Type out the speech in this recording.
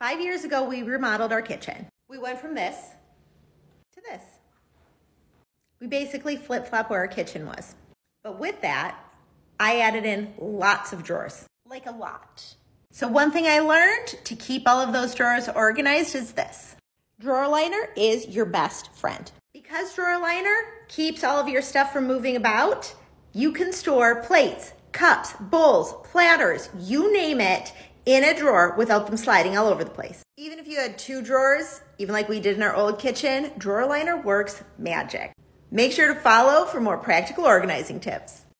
5 years ago, we remodeled our kitchen. We went from this to this. We basically flip-flopped where our kitchen was. But with that, I added in lots of drawers, like a lot. So one thing I learned to keep all of those drawers organized is this. Drawer liner is your best friend. Because drawer liner keeps all of your stuff from moving about, you can store plates, cups, bowls, platters, you name it, in a drawer without them sliding all over the place. Even if you had two drawers, even like we did in our old kitchen, drawer liner works magic. Make sure to follow for more practical organizing tips.